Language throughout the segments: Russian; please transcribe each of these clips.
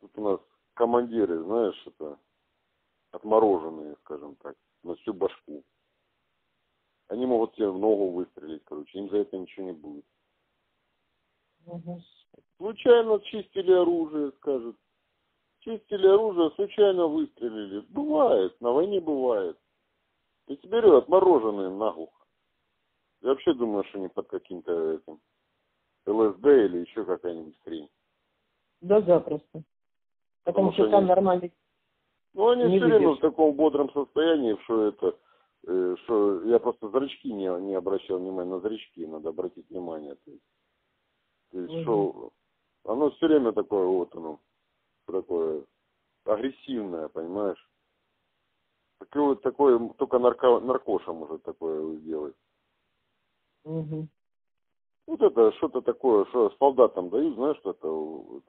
Тут у нас командиры, знаешь, это отмороженные, скажем так, на всю башку. Они могут тебе в ногу выстрелить, короче, им за это ничего не будет. Угу. Случайно чистили оружие, скажут. Чистили оружие, случайно выстрелили. Бывает, на войне бывает. И тебе говорю, отмороженные наглухо. Я вообще думаю, что они под каким-то этим ЛСД или еще какая-нибудь хрень. Да, запросто. Потому что там они... нормальный. Ну, они все время в таком бодром состоянии, что это... Что я просто зрачки не обращал внимания. На зрачки надо обратить внимание. То есть что... Оно все время такое, вот оно. Такое агрессивное, понимаешь? Такое только наркоша может такое сделать. Угу. Вот это что-то такое, что солдатам дают, знаешь, что-то,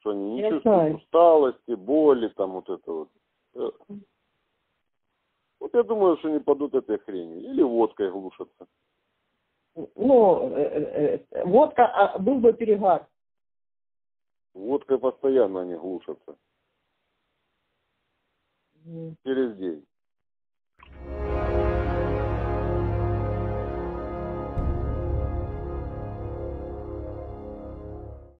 что они не чувствуют усталости, боли, там вот это вот. Вот я думаю, что они падут этой хренью. Или водкой глушатся. Ну, водка, а был бы перегар. Водкой постоянно они глушатся. Через день.